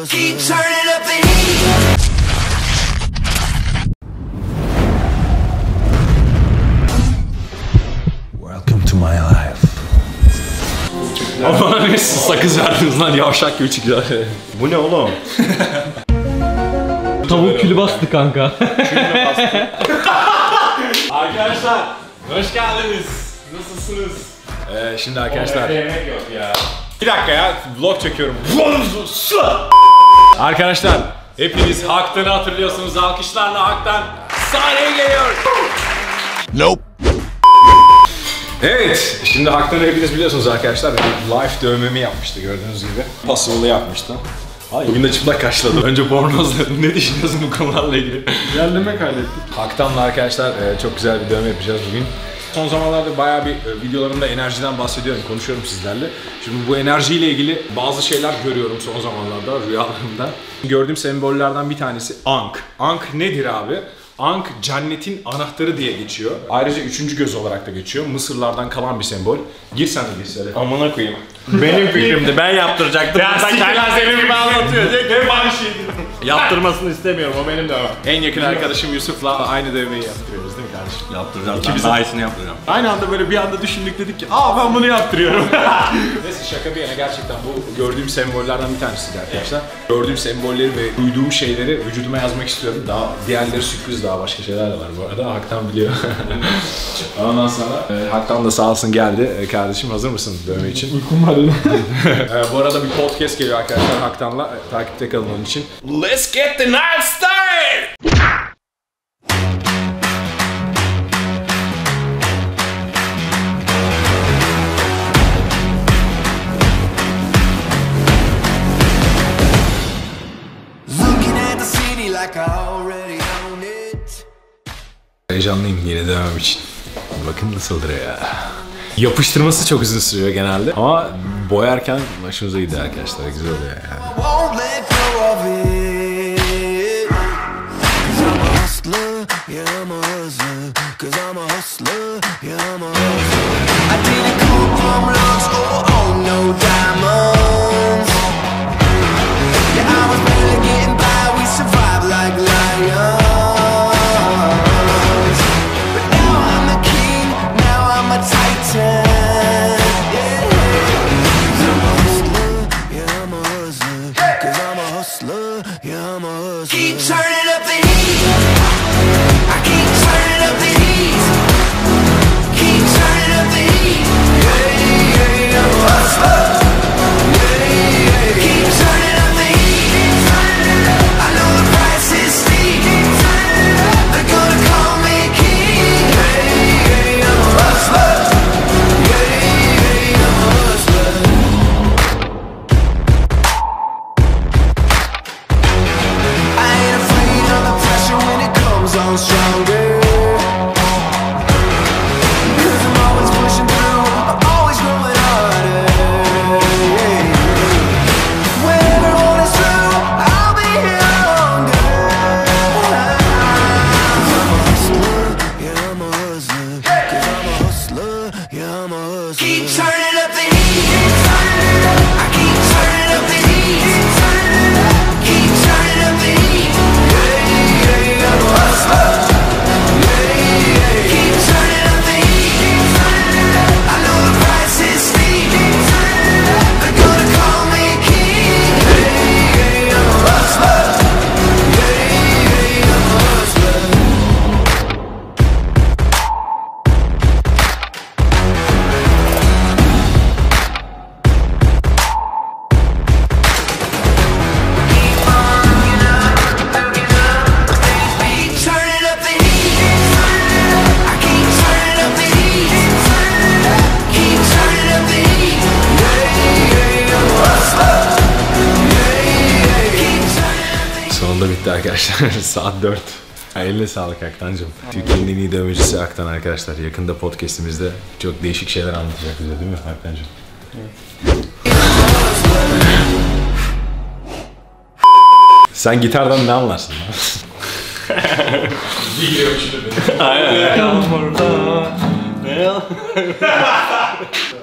Welcome to my life. Ama ne sakız verdiniz lan yavşak gibi çıkıyor. Bu ne oğlum? Tavuk külü bastı kanka. Külü bastı. Arkadaşlar hoş geldiniz. Nasılsınız? Şimdi arkadaşlar. Yemek yok ya. Bir dakika ya, vlog çekiyorum. Arkadaşlar hepiniz Haktan'ı hatırlıyorsunuz. Alkışlarla Haktan sahneye geliyor. Nope. Evet, şimdi Haktan'ı hepiniz biliyorsunuz arkadaşlar. Live dövmemi yapmıştı gördüğünüz gibi. Pasoğlu yapmıştı. Ay, bugün de çıplak karşıladım. Önce bornozla ne düşünüyorsun bu konularla ilgili? Yerleme kaydettik. Haktan'la arkadaşlar çok güzel bir dövme yapacağız bugün. Son zamanlarda bayağı bir videolarımda enerjiden bahsediyorum, konuşuyorum sizlerle. Şimdi bu enerjiyle ilgili bazı şeyler görüyorum son zamanlarda, rüyalarımda. Gördüğüm sembollerden bir tanesi Ankh. Ankh nedir abi? Ankh cennetin anahtarı diye geçiyor. Ayrıca üçüncü göz olarak da geçiyor. Mısırlardan kalan bir sembol. Gir sen de listelere. Amına koyayım. Benim fikrimdi, ben yaptıracaktım. Ya sen kendin gibi anlatıyor. Yaptırmasını istemiyorum, o benim de o. En yakın arkadaşım Yusuf'la aynı dövmeyi yaptırıyoruz değil mi kardeşim? Yaptıracağız, ben daha iyisini yaptıracağım. Aynı anda böyle bir anda düşündük, dedik ki aa ben bunu yaptırıyorum. Neyse şaka bir yana, gerçekten bu gördüğüm sembollerden bir tanesiydi arkadaşlar. Evet. Gördüğüm sembolleri ve duyduğum şeyleri vücuduma yazmak istiyorum. Daha diğerleri sürpriz, daha başka şeyler de var bu arada. Haktan biliyor. Ondan sonra Haktan da sağ olsun geldi. Kardeşim hazır mısın dövme için? Uykum var dedim. Bu arada bir podcast geliyor arkadaşlar Haktan'la. Takipte kalın onun için. Let's get the night started! Looking at the city like I already own it. Heyecanlıyım yine devam için. Bakın nasıldır ya. Yapıştırması çok uzun sürüyor genelde ama boyarken hoşunuza gidiyor arkadaşlar, güzel oluyor yani. Yeah, I'm a hustler, 'cause I'm a hustler, yeah, I'm a hustler. I didn't come from rocks or own no diamonds. Yeah, I was barely getting by, we survived like lions. But now I'm the king, now I'm a titan. Yeah, I'm a hustler, yeah, I'm a hustler, 'cause I'm a hustler, yeah, I'm a hustler. Keep turning up the heat. Bitti arkadaşlar. Saat 4. Eline sağlık Haktancığım. Türkiye'nin en iyi dövmecisi Haktan arkadaşlar. Yakında podcastimizde çok değişik şeyler anlatacak bize değil mi Haktancığım? Evet. Sen gitardan ne anlarsın lan? Bilgi ölçülü benim. Aynen.